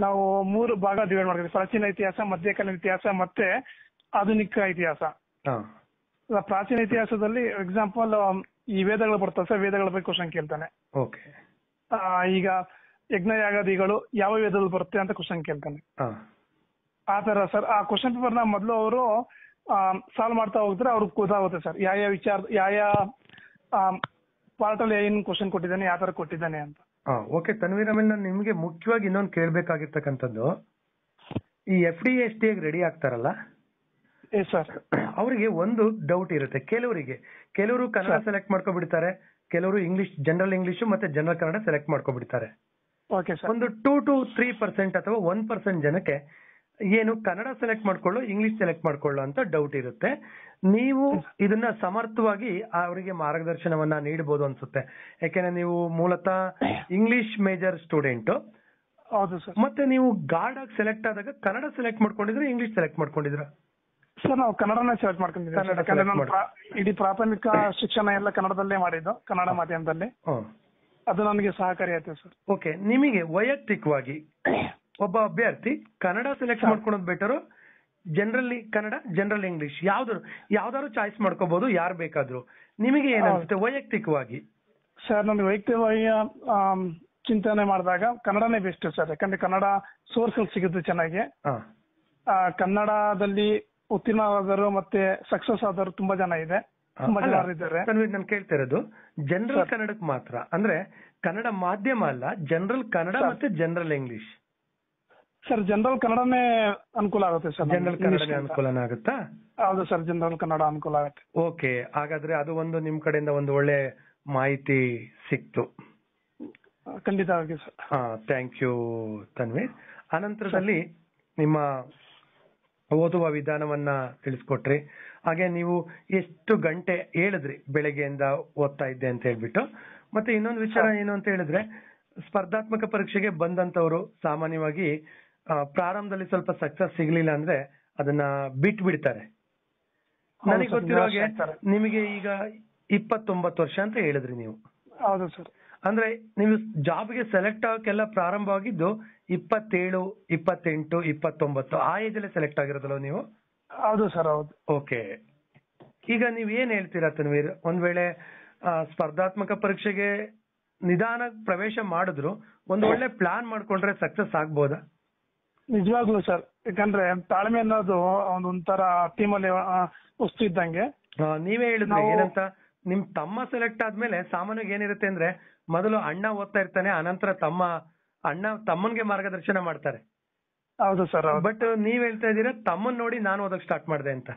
ನಾವು ಮೂರು ಭಾಗ ಡಿವೈಡ್ ಮಾಡ್ತೀವಿ, ಪ್ರಾಚೀನ ಇತಿಹಾಸ, ಮಧ್ಯಕಾಲೀನ ಇತಿಹಾಸ ಮತ್ತೆ ಆಧುನಿಕ ಇತಿಹಾಸ. ಪ್ರಾಚೀನ ಇತಿಹಾಸದಲ್ಲಿ ಎಕ್ಸಾಂಪಲ್ ಈ ವೇದಗಳು ಬರ್ತವೆ ಸರ್, ವೇದಗಳ ಬಗ್ಗೆ ಕ್ವಶನ್ ಕೇಳ್ತಾನೆ. ಓಕೆ. ಈಗ ಯಜ್ಞಯಾಗಾದಿಗಳು ಯಾವ ವೇದದಲ್ಲಿ ಬರುತ್ತೆ ಅಂತ ಕ್ವಶನ್ ಕೇಳ್ತಾನೆ. ಆ ತರ ಸರ್ ಆ ಕ್ವಶನ್ ಪೇಪರ್ ನ ಮೊದಲು ಅವರು ಸಾಲ್ವ್ ಮಾಡ್ತಾ ಹೋಗಿದ್ರೆ ಅವ್ರಿಗೆ ಗೊತ್ತಾಗುತ್ತೆ ಸರ್ ಯಾವ ಯಾವ ವಿಚಾರ, ಯಾವ ಯಾವ ಪಾರ್ಟ್ ಅಲ್ಲಿ ಏನ್ ಕ್ವಶನ್ ಕೊಟ್ಟಿದ್ದಾನೆ, ಯಾವ ತರ ಕೊಟ್ಟಿದ್ದಾನೆ ಅಂತ. ಓಕೆ ತನ್ವೀರ್, ಆಮೇಲೆ ನಾನು ನಿಮ್ಗೆ ಮುಖ್ಯವಾಗಿ ಇನ್ನೊಂದು ಕೇಳ್ಬೇಕಾಗಿರ್ತಕ್ಕಂಥದ್ದು, ಈ F D S T ready ಆಗ್ತಾರಲ್ಲ ಸರ್, ಅವರಿಗೆ ಒಂದು ಡೌಟ್ ಇರುತ್ತೆ ಕೆಲವರಿಗೆ. ಕೆಲವರು ಕನ್ನಡ ಸೆಲೆಕ್ಟ್ ಮಾಡ್ಕೊಬಿಡ್ತಾರೆ, ಕೆಲವರು ಇಂಗ್ಲಿಷ್ ಜನರಲ್ ಇಂಗ್ಲಿಷ್ ಮತ್ತೆ ಜನರಲ್ ಕನ್ನಡ ಸೆಲೆಕ್ಟ್ ಮಾಡ್ಕೊಬಿಡ್ತಾರೆ. ಒಂದು ಟೂ ಟು ತ್ರೀ ಪರ್ಸೆಂಟ್ ಅಥವಾ ಒನ್ ಪರ್ಸೆಂಟ್ ಜನಕ್ಕೆ ಏನು ಕನ್ನಡ ಸೆಲೆಕ್ಟ್ ಮಾಡ್ಕೊಳ್ಳೋ ಇಂಗ್ಲಿಷ್ ಸೆಲೆಕ್ಟ್ ಮಾಡ್ಕೊಳ್ಳೋ ಅಂತ ಡೌಟ್ ಇರುತ್ತೆ. ನೀವು ಇದನ್ನ ಸಮರ್ಥವಾಗಿ ಅವರಿಗೆ ಮಾರ್ಗದರ್ಶನವನ್ನ ನೀಡಬಹುದು ಅನ್ಸುತ್ತೆ, ಯಾಕೆಂದ್ರೆ ನೀವು ಮೂಲತಃ ಇಂಗ್ಲಿಷ್ ಮೇಜರ್ ಸ್ಟೂಡೆಂಟ್. ಹೌದು ಸರ್. ಮತ್ತೆ ನೀವು ಗಾರ್ಡ್ ಆಗಿ ಸೆಲೆಕ್ಟ್ ಆದಾಗ ಕನ್ನಡ ಸೆಲೆಕ್ಟ್ ಮಾಡ್ಕೊಂಡಿದ್ರೆ ಇಂಗ್ಲಿಷ್ ಸೆಲೆಕ್ಟ್ ಮಾಡ್ಕೊಂಡಿದ್ರ? ಸರ್, ನಾವು ಕನ್ನಡನೇ ಸೆಲೆಕ್ಟ್ ಮಾಡ್ಕೊಂಡಿದ್ದೀವಿ. ಇಡೀ ಪ್ರಾಥಮಿಕ ಶಿಕ್ಷಣ ಎಲ್ಲ ಕನ್ನಡದಲ್ಲೇ ಮಾಡಿದ್ದು, ಕನ್ನಡ ಮಾಧ್ಯಮದಲ್ಲಿ. ಅದು ನನಗೆ ಸಹಕಾರಿ ಆಯ್ತು ಸರ್. ಓಕೆ. ನಿಮಗೆ ವೈಯಕ್ತಿಕವಾಗಿ ಒಬ್ಬ ಅಭ್ಯರ್ಥಿ ಕನ್ನಡ ಸೆಲೆಕ್ಟ್ ಮಾಡ್ಕೊಳೋದು better, general Kannada general English ಯಾವ್ದಾರು ಯಾವ್ದಾದ್ರು ಚಾಯ್ಸ್ ಮಾಡ್ಕೋಬಹುದು ಯಾರು ಬೇಕಾದ್ರು, ನಿಮಗೆ ಏನಾಗುತ್ತೆ ವೈಯಕ್ತಿಕವಾಗಿ? ಸರ್, ನಮ್ಗೆ ವೈಯಕ್ತಿಕವಾಗಿ ಚಿಂತನೆ ಮಾಡಿದಾಗ ಕನ್ನಡನೇ ಬೆಸ್ಟ್ ಸರ್. ಯಾಕಂದ್ರೆ ಕನ್ನಡ ಸೋರ್ಸ್ ಸಿಗುತ್ತೆ ಚೆನ್ನಾಗಿ, ಕನ್ನಡದಲ್ಲಿ ಉತ್ತೀರ್ಣವಾದರು ಮತ್ತೆ ಸಕ್ಸಸ್ ಆದರು ತುಂಬಾ ಜನ ಇದೆ, ತುಂಬಾ ಜನ ಇದ್ದಾರೆ. ನಾನು ಕೇಳ್ತಾ ಇರೋದು ಜನರಲ್ ಕನ್ನಡಕ್ಕೆ ಮಾತ್ರ, ಅಂದ್ರೆ ಕನ್ನಡ ಮಾಧ್ಯಮ ಅಲ್ಲ, ಜನರಲ್ ಕನ್ನಡ ಮತ್ತೆ ಜನರಲ್ ಇಂಗ್ಲಿಷ್. ಸರ್ ಜನರಲ್ ಕನ್ನಡನೇ ಅನುಕೂಲ ಆಗುತ್ತೆ ಸರ್. ಜನರಲ್ ಕನ್ನಡನೇ ಅನುಕೂಲನೇ ಆಗುತ್ತಾ? ಹೌದು ಸರ್, ಜನರಲ್ ಕನ್ನಡ ಅನುಕೂಲ ಆಗುತ್ತೆ. ಓಕೆ, ಹಾಗಾದ್ರೆ ಅದು ಒಂದು ನಿಮ್ ಕಡೆಯಿಂದ ಒಂದು ಒಳ್ಳೆ ಮಾಹಿತಿ ಸಿಕ್ತು. ಖಂಡಿತ ಆಗಿ ಸರ್. ಹಾ, ಥ್ಯಾಂಕ್ ಯು ತನ್ವೀರ್. ಅನಂತರದಲ್ಲಿ ನಿಮ್ಮ ಓದುವ ವಿಧಾನವನ್ನ ತಿಳಿಸ್ಕೊಟ್ರಿ, ಹಾಗೆ ನೀವು ಎಷ್ಟು ಗಂಟೆ ಹೇಳಿದ್ರಿ ಬೆಳಗ್ಗೆಯಿಂದ ಓದ್ತಾ ಇದ್ದೆ ಅಂತ ಹೇಳ್ಬಿಟ್ಟು. ಮತ್ತೆ ಇನ್ನೊಂದು ವಿಚಾರ ಏನು ಅಂತ ಹೇಳಿದ್ರೆ, ಸ್ಪರ್ಧಾತ್ಮಕ ಪರೀಕ್ಷೆಗೆ ಬಂದಂತವ್ರು ಸಾಮಾನ್ಯವಾಗಿ ಪ್ರಾರಂಭದಲ್ಲಿ ಸ್ವಲ್ಪ ಸಕ್ಸಸ್ ಸಿಗ್ಲಿಲ್ಲ ಅಂದ್ರೆ ಅದನ್ನ ಬಿಟ್ ಬಿಡ್ತಾರೆ. ನನಗೆ ಗೊತ್ತಿರೋ ಹಾಗೆ ನಿಮಗೆ ಈಗ ಇಪ್ಪತ್ತೊಂಬತ್ತು ವರ್ಷ ಅಂತ ಹೇಳಿದ್ರಿ ನೀವು. ಹೌದು ಸರ್. ಅಂದ್ರೆ ನೀವು ಜಾಬ್ಗೆ ಸೆಲೆಕ್ಟ್ ಆಗಕ್ಕೆಲ್ಲ ಪ್ರಾರಂಭ ಆಗಿದ್ದು ಇಪ್ಪತ್ತೇಳು, ಇಪ್ಪತ್ತೆಂಟು, ಇಪ್ಪತ್ತೊಂಬತ್ತು ಆ ಏಜ್ ಅಲ್ಲಿ ಸೆಲೆಕ್ಟ್ ಆಗಿರೋದಲ್ಲ ನೀವು? ಹೌದು ಸರ್, ಹೌದು. ಓಕೆ, ಈಗ ನೀವ್ ಏನ್ ಹೇಳ್ತೀರಾ ತನ್ವೀರ್, ಒಂದ್ ವೇಳೆ ಸ್ಪರ್ಧಾತ್ಮಕ ಪರೀಕ್ಷೆಗೆ ನಿಧಾನ ಪ್ರವೇಶ ಮಾಡಿದ್ರು ಒಂದ್ ಒಳ್ಳೆ ಪ್ಲಾನ್ ಮಾಡ್ಕೊಂಡ್ರೆ ಸಕ್ಸಸ್ ಆಗ್ಬೋದಾ? ನಿಜವಾಗ್ಲೂ ಸರ್, ಯಾಕಂದ್ರೆ ತಾಳ್ಮೆ ಅನ್ನೋದು ಒಂದೊಂಥರ ಟೀಮ್ ಅಲ್ಲಿ ವಸ್ತು ಇದ್ದಂಗೆ. ನೀವೇ ಹೇಳಿದ್ರೆ ಏನಂತ, ನಿಮ್ ತಮ್ಮ ಸೆಲೆಕ್ಟ್ ಆದ್ಮೇಲೆ ಸಾಮಾನ್ಯವಾಗಿ ಏನಿರುತ್ತೆ ಅಂದ್ರೆ ಮೊದಲು ಅಣ್ಣ ಓದ್ತಾ ಇರ್ತಾನೆ, ಅನಂತರ ತಮ್ಮ ಅಣ್ಣ ತಮ್ಮನ್ಗೆ ಮಾರ್ಗದರ್ಶನ ಮಾಡ್ತಾರೆ. ಹೌದು ಸರ್. ಬಟ್ ನೀವ್ ಹೇಳ್ತಾ ಇದೀರಾ ತಮ್ಮನ್ ನೋಡಿ ನಾನು ಓದಕ್ ಸ್ಟಾರ್ಟ್ ಮಾಡಿದೆ ಅಂತ.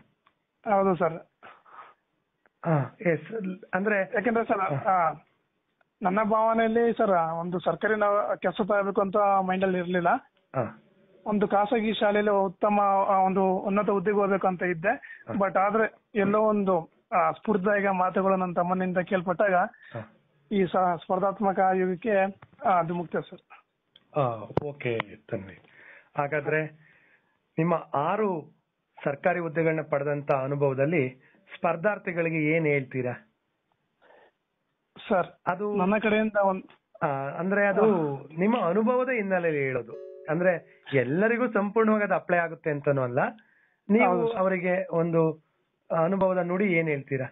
ಹೌದು ಸರ್. ಎಸ್, ಅಂದ್ರೆ ಯಾಕಂದ್ರೆ ಸರ್ ನನ್ನ ಭಾವನೆಯಲ್ಲಿ ಸರ್ ಒಂದು ಸರ್ಕಾರಿ ಕೆಲಸ ತಗೋಬೇಕು ಅಂತ ಮೈಂಡ್ ಅಲ್ಲಿ ಇರ್ಲಿಲ್ಲ. ಒಂದು ಖಾಸಗಿ ಶಾಲೆಯಲ್ಲಿ ಉತ್ತಮ ಒಂದು ಉನ್ನತ ಹುದ್ದೆಗೆ ಹೋಗ್ಬೇಕಂತ ಇದ್ದೆ. ಬಟ್ ಆದ್ರೆ ಎಲ್ಲೋ ಒಂದು ಸ್ಫೂರ್ತಿದಾಯಕ ಮಾತುಗಳು ನನ್ನ ತಮ್ಮನಿಂದ ಕೇಳ್ಪಟ್ಟಾಗ ಈ ಸ್ಪರ್ಧಾತ್ಮಕ ಯುಗಕ್ಕೆ ಅದು ಮುಕ್ತ ಸರ್. ಓಕೆ ತನ್ವಿ, ಹಾಗಾದ್ರೆ ನಿಮ್ಮ ಆರು ಸರ್ಕಾರಿ ಹುದ್ದೆಗಳನ್ನ ಪಡೆದಂತ ಅನುಭವದಲ್ಲಿ ಸ್ಪರ್ಧಾರ್ಥಿಗಳಿಗೆ ಏನ್ ಹೇಳ್ತೀರಾ ಸರ್? ಅದು ನನ್ನ ಕಡೆಯಿಂದ ಒಂದು ಅಂದ್ರೆ ಅದು ನಿಮ್ಮ ಅನುಭವದ ಹಿನ್ನೆಲೆಯಲ್ಲಿ ಹೇಳೋದು, ಅಂದ್ರೆ ಎಲ್ಲರಿಗೂ ಸಂಪೂರ್ಣವಾಗಿ ಅದು ಅಪ್ಲೈ ಆಗುತ್ತೆ ಅಂತನೂ ಅಲ್ಲ. ನೀವು ಅವರಿಗೆ ಒಂದು ಅನುಭವದ ನುಡಿ ಏನ್ ಹೇಳ್ತೀರಾ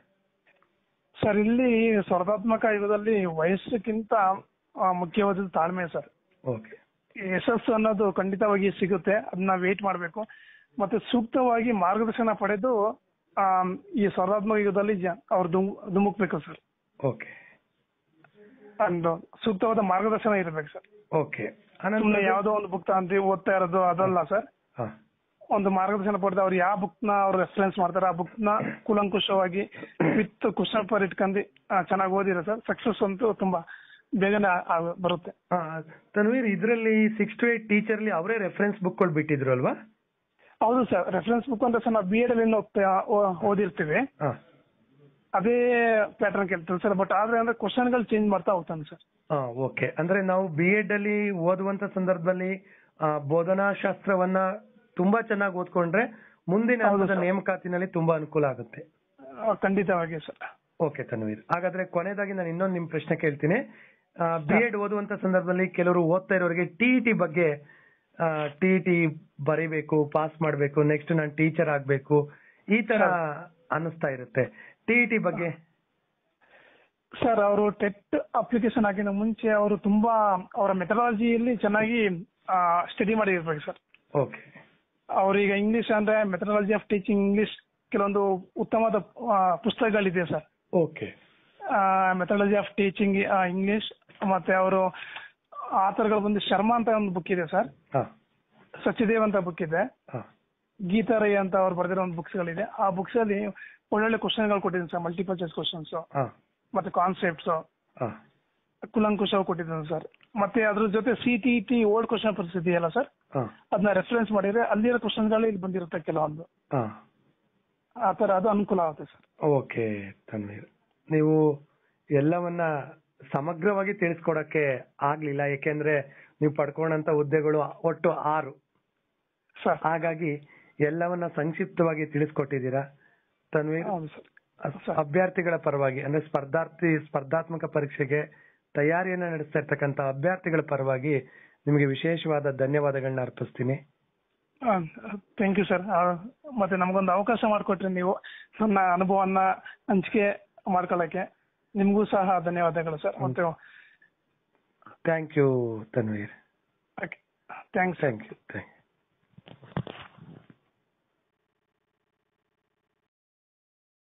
ಸರ್? ಇಲ್ಲಿ ಸ್ಪರ್ಧಾತ್ಮಕ ಯುಗದಲ್ಲಿ ವಯಸ್ಸಕ್ಕಿಂತ ಮುಖ್ಯವಾದ ತಾಳ್ಮೆ ಸರ್. ಓಕೆ, ಯಶಸ್ಸು ಅನ್ನೋದು ಖಂಡಿತವಾಗಿ ಸಿಗುತ್ತೆ, ಅದನ್ನ ವೇಟ್ ಮಾಡ್ಬೇಕು. ಮತ್ತೆ ಸೂಕ್ತವಾಗಿ ಮಾರ್ಗದರ್ಶನ ಪಡೆದು ಈ ಸ್ಪರ್ಧಾತ್ಮಕ ಯುಗದಲ್ಲಿ ಅವ್ರು ಧುಮುಕ್ಬೇಕು ಸರ್. ಓಕೆ, ಒಂದು ಸೂಕ್ತವಾದ ಮಾರ್ಗದರ್ಶನ ಇರಬೇಕು ಸರ್. ಓಕೆ, ಯಾವುದೋ ಒಂದು ಬುಕ್ ಅಂತ ಓದ್ತಾ ಇರೋದು ಅದಲ್ಲ ಸರ್, ಒಂದು ಮಾರ್ಗದರ್ಶನ ಪಡೆದ ಅವ್ರು ಯಾವ ಬುಕ್ ನ ಅವ್ರು ರೆಫರೆನ್ಸ್ ಮಾಡ್ತಾರೆ ಆ ಬುಕ್ ನ ಕೂಲಂಕುಷವಾಗಿ ವಿತ್ ಕ್ವಶನ್ ಪೇಪರ್ ಇಟ್ಕೊಂಡು ಚೆನ್ನಾಗಿ ಓದಿರ ಸರ್, ಸಕ್ಸಸ್ ಅಂತೂ ತುಂಬಾ ಬೇಗನೆ ಬರುತ್ತೆ. ತನ್ವೀರ್, ಇದರಲ್ಲಿ ಸಿಕ್ಸ್ ಟು ಏಟ್ ಟೀಚರ್ ಅಲ್ಲಿ ಅವರೇ ರೆಫರೆನ್ಸ್ ಬುಕ್ ಗಳು ಬಿಟ್ಟಿದ್ರು ಅಲ್ವಾ? ಹೌದು ಸರ್, ರೆಫರೆನ್ಸ್ ಬುಕ್ ಅಂದ್ರೆ ಸರ್ ನಾವು ಬಿ ಎಡ್ ಅಲ್ಲಿ ಓದಿರ್ತೀವಿ ಅದೇ ಪ್ಯಾಟರ್ನ್ ಕೇಳ್ತಾರೆ ಸರ್. ಬಟ್ ಆದ್ರೆ ಅಂದ್ರೆ ಕ್ವಶನ್ ಗಳು ಚೇಂಜ್ ಮಾಡ್ತಾ ಹೋಗ್ತಾನೆ ಸರ್. ಓಕೆ, ಅಂದ್ರೆ ನಾವು ಬಿ ಎಡ್ ಅಲ್ಲಿ ಓದುವಂತ ಸಂದರ್ಭದಲ್ಲಿ ಬೋಧನಾ ಶಾಸ್ತ್ರವನ್ನ ತುಂಬಾ ಚೆನ್ನಾಗಿ ಓದ್ಕೊಂಡ್ರೆ ಮುಂದಿನ ನೇಮಕಾತಿನಲ್ಲಿ ತುಂಬಾ ಅನುಕೂಲ ಆಗುತ್ತೆ. ಖಂಡಿತವಾಗಿ ಸರ್. ಓಕೆ ತನ್ವೀರ್, ಹಾಗಾದ್ರೆ ಕೊನೆಯದಾಗಿ ನಾನು ಇನ್ನೊಂದು ನಿಮ್ ಪ್ರಶ್ನೆ ಕೇಳ್ತೀನಿ. ಬಿ ಎಡ್ ಓದುವಂತ ಸಂದರ್ಭದಲ್ಲಿ ಕೆಲವರು ಓದ್ತಾ ಇರೋರಿಗೆ ಟಿಇಟಿ ಬಗ್ಗೆ, ಟಿಇಟಿ ಬರೀಬೇಕು, ಪಾಸ್ ಮಾಡ್ಬೇಕು, ನೆಕ್ಸ್ಟ್ ನಾನು ಟೀಚರ್ ಆಗ್ಬೇಕು ಈ ತರ ಅನಿಸ್ತಾ ಇರುತ್ತೆ. ಟಿಇಟಿ ಬಗ್ಗೆ ಸರ್, ಅವರು ಟೆಟ್ ಅಪ್ಲಿಕೇಶನ್ ಹಾಕಿದ ಮುಂಚೆ ಅವರು ತುಂಬಾ ಅವರ ಮೆಥಡಾಲಜಿಯಲ್ಲಿ ಚೆನ್ನಾಗಿ ಸ್ಟಡಿ ಮಾಡಿರ್ಬೇಕು ಸರ್. ಓಕೆ, ಅವ್ರೀಗ ಇಂಗ್ಲಿಷ್ ಅಂದ್ರೆ ಮೆಥಡಾಲಜಿ ಆಫ್ ಟೀಚಿಂಗ್ ಇಂಗ್ಲಿಷ್ ಕೆಲವೊಂದು ಉತ್ತಮವಾದ ಪುಸ್ತಕಗಳಿದೆ sir. Okay, methodology of teaching English, ಮತ್ತೆ ಅವರು ಆಥರ್ಗಳು ಬಂದು ಶರ್ಮಾ ಅಂತ ಒಂದು ಬುಕ್ ಇದೆ ಸರ್, ಸಚಿದೇವ್ ಅಂತ ಬುಕ್ ಇದೆ, ಗೀತಾರೈ ಅಂತ ಅವ್ರು ಬರೆದಿರೋ ಒಂದು ಬುಕ್ಸ್ ಗಳಿದೆ. ಆ ಬುಕ್ಸ್ ಅಲ್ಲಿ ಒಳ್ಳೊಳ್ಳೆ ಕ್ವಶನ್ ಗಳು ಕೊಟ್ಟಿದ್ದೀನಿ ಸರ್, ಮಲ್ಟಿಪಲ್ ಚಾಯ್ಸ್ ಕ್ವಶನ್ಸ್ ಮತ್ತೆ ಕಾನ್ಸೆಪ್ಟ್ಸ್ ಕುಲಂಕುಷ ಕೊಟ್ಟಿದ್ದೀನಿ ಸರ್. ಮತ್ತೆ ಅದ್ರ ಜೊತೆ ಸಿಟಿಇಟಿ ಓಲ್ಡ್ ಕ್ವಶನ್ ಪೇಪರ್ಸ್ ಇದೆಯಲ್ಲ ಸರ್, ಅದನ್ನ ರೆಫರೆನ್ಸ್ ಮಾಡಿದ್ರೆ ಅಲ್ಲಿರೋ ಕ್ವಶನ್ ಗಳು ಇಲ್ಲಿ ಬಂದಿರುತ್ತೆ ಕೆಲವೊಂದು, ಆ ತರ ಅದು ಅನುಕೂಲ ಆಗುತ್ತೆ ಸರ್. ಓಕೆ ತನ್ವೀರ್, ನೀವು ಎಲ್ಲವನ್ನ ಸಮಗ್ರವಾಗಿ ತಿಳಿಸ್ಕೊಡಕ್ಕೆ ಆಗ್ಲಿಲ್ಲ, ಯಾಕೆಂದ್ರೆ ನೀವು ಪಡ್ಕೊಂಡಂತ ಹುದ್ದೆಗಳು ಒಟ್ಟು ಆರು, ಹಾಗಾಗಿ ಎಲ್ಲವನ್ನ ಸಂಕ್ಷಿಪ್ತವಾಗಿ ತಿಳಿಸ್ಕೊಟ್ಟಿದ್ದೀರಾ ತನ್ವೀರ್. ಅಭ್ಯರ್ಥಿಗಳ ಪರವಾಗಿ ಅಂದ್ರೆ ಸ್ಪರ್ಧಾರ್ಥಿ ಸ್ಪರ್ಧಾತ್ಮಕ ಪರೀಕ್ಷೆಗೆ ತಯಾರಿಯನ್ನ ನಡೆಸ್ತಾ ಇರ್ತಕ್ಕಂತ ಅಭ್ಯರ್ಥಿಗಳ ಪರವಾಗಿ ನಿಮಗೆ ವಿಶೇಷವಾದ ಧನ್ಯವಾದಗಳನ್ನ ಅರ್ಪಿಸ್ತೀನಿ. Thank you sir. ಮತ್ತೆ ನಮಗೊಂದು ಅವಕಾಶ ಮಾಡಿಕೊಟ್ರಿ, ನೀವು ನನ್ನ ಅನುಭವವನ್ನ ಹಂಚಿಕೆ ಮಾಡ್ಕೊಳ್ಳಕ್ಕೆ ನಿಮಗೂ ಸಹ ಧನ್ಯವಾದಗಳು ಸರ್. ಮತ್ತೆ thank you Tanveer. Thanks. Thank you.